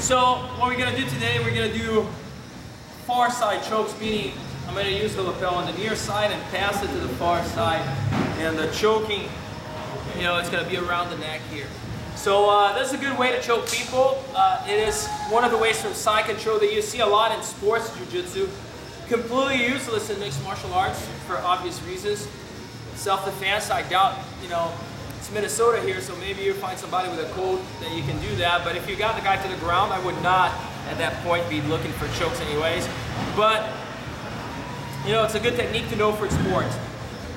So what we're gonna do today, we're gonna do far side chokes, meaning I'm gonna use the lapel on the near side and pass it to the far side. And the choking, you know, it's gonna be around the neck here. So that's a good way to choke people. It is one of the ways from side control that you see a lot in sports jiu-jitsu. Completely useless in mixed martial arts for obvious reasons. Self-defense, I doubt, you know, it's Minnesota here, so maybe you find somebody with a cold that you can do that. But if you got the guy to the ground, I would not at that point be looking for chokes anyways. But, you know, it's a good technique to know for sport,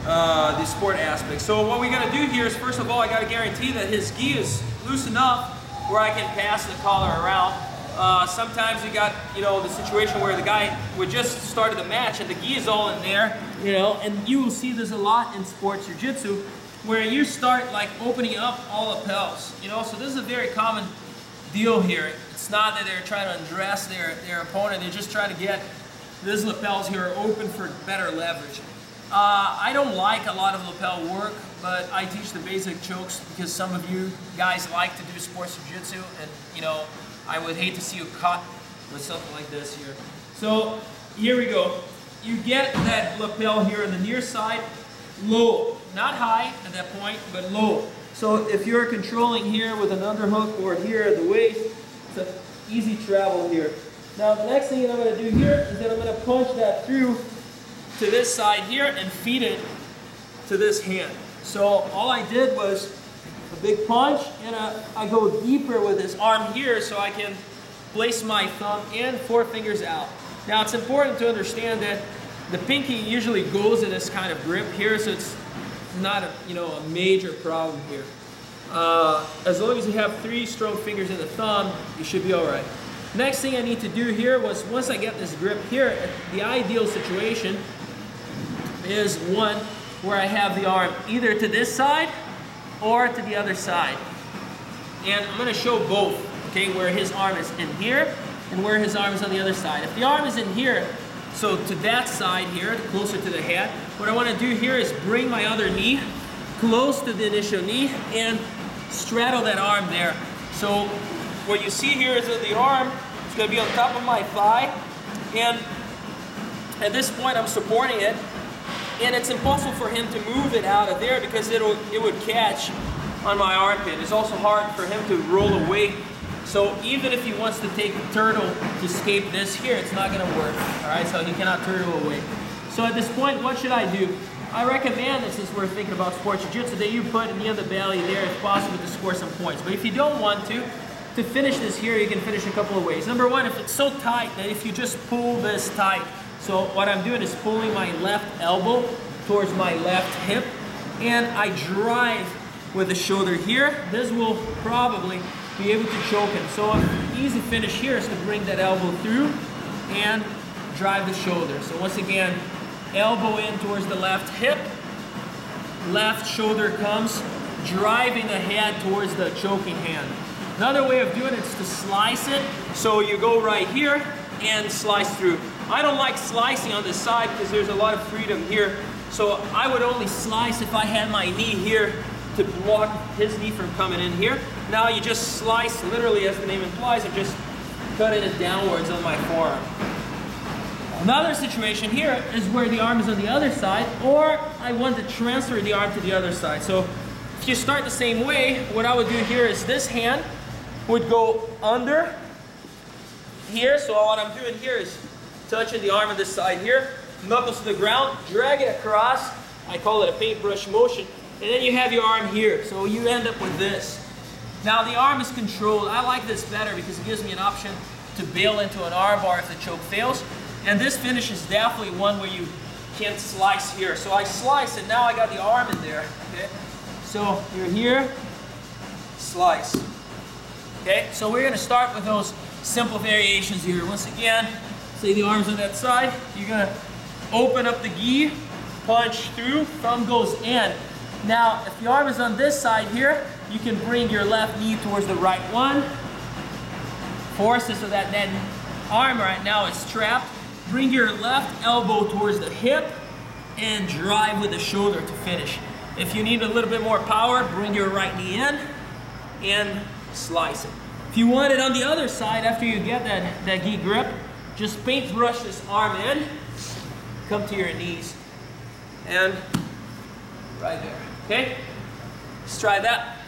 the sport aspect. So what we're gonna do here is, first of all, I gotta guarantee that his gi is loose enough where I can pass the collar around. Sometimes you got, you know, the situation where the guy would just started the match and the gi is all in there, you know, and you will see this a lot in sports jiu-jitsu, where you start like opening up all lapels, you know. So this is a very common deal here. It's not that they're trying to undress their opponent, they're just trying to get these lapels here open for better leverage. I don't like a lot of lapel work, but I teach the basic chokes because some of you guys like to do sports jiu-jitsu, and you know, I would hate to see you caught with something like this here. So here we go. You get that lapel here on the near side, low. Not high at that point, but low. So if you're controlling here with an underhook or here at the waist, it's an easy travel here. Now the next thing that I'm going to do here is that I'm going to punch that through to this side here and feed it to this hand. So all I did was a big punch, and I go deeper with this arm here so I can place my thumb in, four fingers out. Now it's important to understand that the pinky usually goes in this kind of grip here, so it's not a, you know, a major problem here. As long as you have three strong fingers in the thumb, you should be all right. Next thing I need to do here was, once I get this grip here, the ideal situation is one where I have the arm either to this side or to the other side. And I'm gonna show both, okay, where his arm is in here and where his arm is on the other side. If the arm is in here, so to that side here, closer to the head, what I want to do here is bring my other knee close to the initial knee and straddle that arm there. So what you see here is that the arm is going to be on top of my thigh, and at this point I'm supporting it, and it's impossible for him to move it out of there because it would catch on my armpit. It's also hard for him to roll away. So even if he wants to take the turtle to escape this here, it's not going to work. All right, so he cannot turtle away. So at this point, what should I do? I recommend that, since we're thinking about sports jiu-jitsu, that you put near the belly there if possible to score some points. But if you don't want to finish this here, you can finish a couple of ways. Number one, if it's so tight that if you just pull this tight, so what I'm doing is pulling my left elbow towards my left hip, and I drive with the shoulder here. This will probably be able to choke him. So an easy finish here is to bring that elbow through and drive the shoulder. So once again, elbow in towards the left hip, left shoulder comes, driving the head towards the choking hand. Another way of doing it is to slice it. So you go right here and slice through. I don't like slicing on this side because there's a lot of freedom here. So I would only slice if I had my knee here to block his knee from coming in here. Now you just slice, literally as the name implies, I'm just cutting it downwards on my forearm. Another situation here is where the arm is on the other side, or I want to transfer the arm to the other side. So if you start the same way, what I would do here is this hand would go under here. So what I'm doing here is touching the arm on this side here, knuckles to the ground, drag it across. I call it a paintbrush motion. And then you have your arm here, so you end up with this. Now the arm is controlled. I like this better because it gives me an option to bail into an arm bar if the choke fails. And this finish is definitely one where you can't slice here. So I slice, and now I got the arm in there. Okay? So you're here, slice. Okay? So we're gonna start with those simple variations here. Once again, say the arm's on that side, you're gonna open up the gi, punch through, thumb goes in. Now, if the arm is on this side here, you can bring your left knee towards the right one. Force it so that that arm right now is trapped. Bring your left elbow towards the hip and drive with the shoulder to finish. If you need a little bit more power, bring your right knee in and slice it. If you want it on the other side, after you get that gi grip, just paintbrush this arm in, come to your knees, and right there, okay? Let's try that.